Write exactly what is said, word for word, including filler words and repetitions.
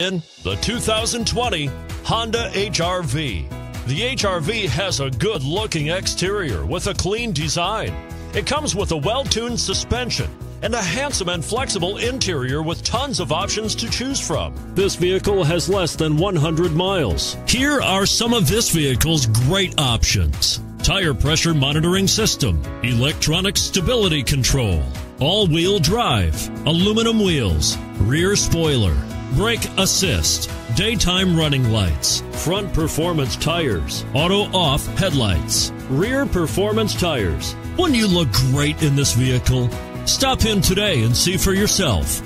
In the two thousand twenty Honda H R V. The H R V has a good-looking exterior with a clean design. It comes with a well-tuned suspension and a handsome and flexible interior with tons of options to choose from. This vehicle has less than one hundred miles. Here are some of this vehicle's great options: tire pressure monitoring system, electronic stability control, all-wheel drive, aluminum wheels, rear spoiler, brake assist, daytime running lights, front performance tires, auto off headlights, rear performance tires. Wouldn't you look great in this vehicle? Stop in today and see for yourself.